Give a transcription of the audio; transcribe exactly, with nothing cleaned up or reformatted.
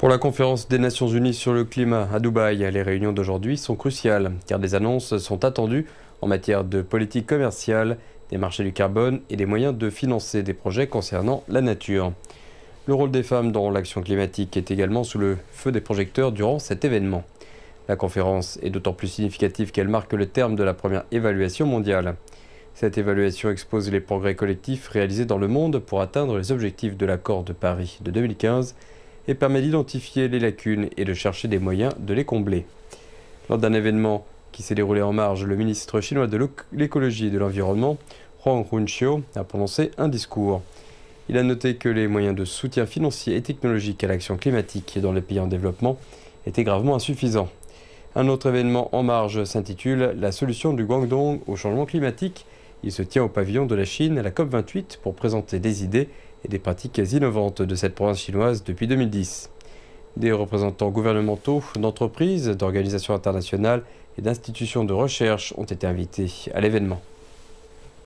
Pour la conférence des Nations Unies sur le climat à Dubaï, les réunions d'aujourd'hui sont cruciales car des annonces sont attendues en matière de politique commerciale, des marchés du carbone et des moyens de financer des projets concernant la nature. Le rôle des femmes dans l'action climatique est également sous le feu des projecteurs durant cet événement. La conférence est d'autant plus significative qu'elle marque le terme de la première évaluation mondiale. Cette évaluation expose les progrès collectifs réalisés dans le monde pour atteindre les objectifs de l'accord de Paris de deux mille quinze et permet d'identifier les lacunes et de chercher des moyens de les combler. Lors d'un événement qui s'est déroulé en marge, le ministre chinois de l'écologie et de l'environnement, Wang Runqiu, a prononcé un discours. Il a noté que les moyens de soutien financier et technologique à l'action climatique dans les pays en développement étaient gravement insuffisants. Un autre événement en marge s'intitule « La solution du Guangdong au changement climatique ». Il se tient au pavillon de la Chine à la COP vingt-huit pour présenter des idées et des pratiques innovantes de cette province chinoise depuis deux mille dix. Des représentants gouvernementaux, d'entreprises, d'organisations internationales et d'institutions de recherche ont été invités à l'événement.